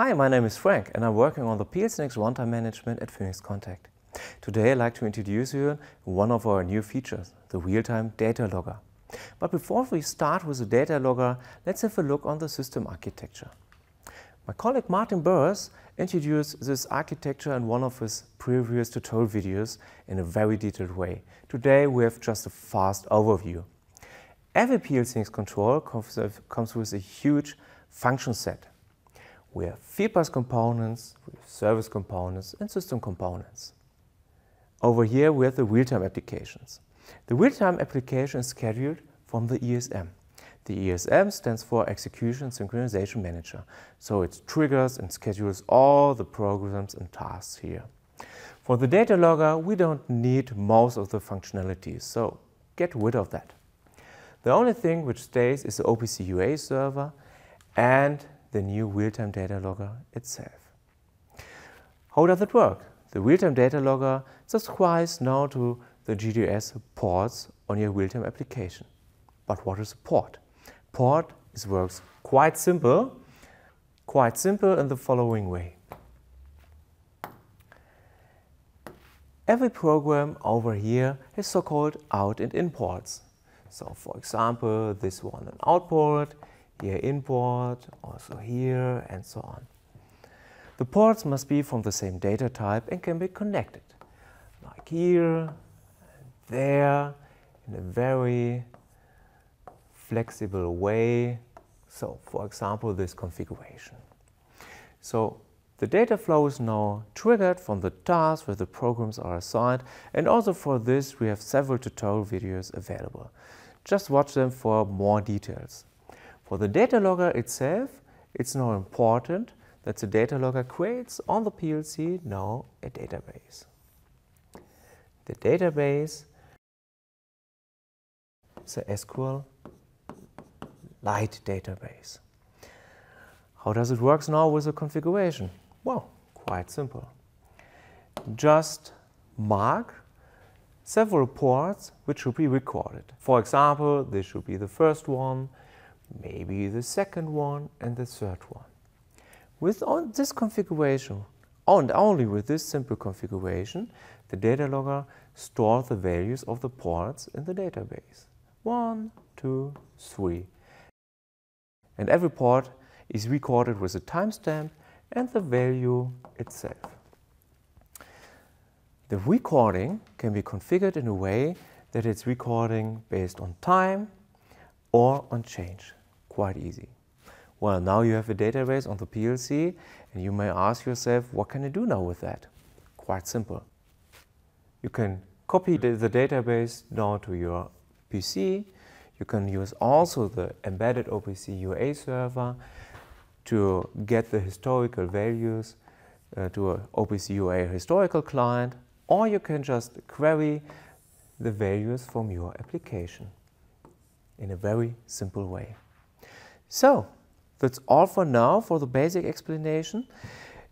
Hi, my name is Frank and I'm working on the PLCnext runtime management at Phoenix Contact. Today I'd like to introduce you one of our new features, the real-time data logger. But before we start with the data logger, let's have a look on the system architecture. My colleague Martin Burris introduced this architecture in one of his previous tutorial videos in a very detailed way. Today we have just a fast overview. Every PLCnext control comes with a huge function set. We have fieldbus components, we have service components and system components. Over here we have the real-time applications. The real-time application is scheduled from the ESM. The ESM stands for Execution Synchronization Manager, so it triggers and schedules all the programs and tasks here. For the data logger we don't need most of the functionalities, so get rid of that. The only thing which stays is the OPC UA server and the new real-time data logger itself. How does it work? The real-time data logger subscribes now to the GDS ports on your real-time application. But what is a port? Port works quite simple in the following way. Every program over here has so-called out and in ports. So for example, this one an out port, here import, also here, and so on. The ports must be from the same data type and can be connected, like here and there, in a very flexible way. So, for example, this configuration. So, the data flow is now triggered from the task where the programs are assigned, and also for this we have several tutorial videos available. Just watch them for more details. For the data logger itself, it's now important that the data logger creates on the PLC now a database. The database is a SQLite database. How does it work now with the configuration? Well, quite simple. Just mark several ports which should be recorded. For example, this should be the first one, maybe the second one and the third one. With this configuration, and only with this simple configuration, the data logger stores the values of the ports in the database. 1, 2, 3. And every port is recorded with a timestamp and the value itself. The recording can be configured in a way that it's recording based on time or on change. Quite easy. Well, now you have a database on the PLC and you may ask yourself, what can I do now with that? Quite simple. You can copy the database down to your PC. You can use also the embedded OPC UA server to get the historical values to an OPC UA historical client, or you can just query the values from your application in a very simple way. So, that's all for now for the basic explanation.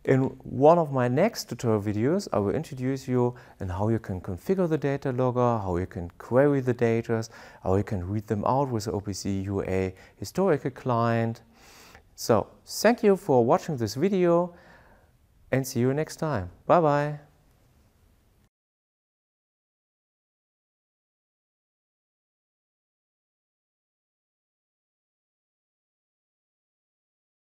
In one of my next tutorial videos, I will introduce you in how you can configure the data logger, how you can query the data, how you can read them out with the OPC UA historical client. So, thank you for watching this video and see you next time. Bye bye.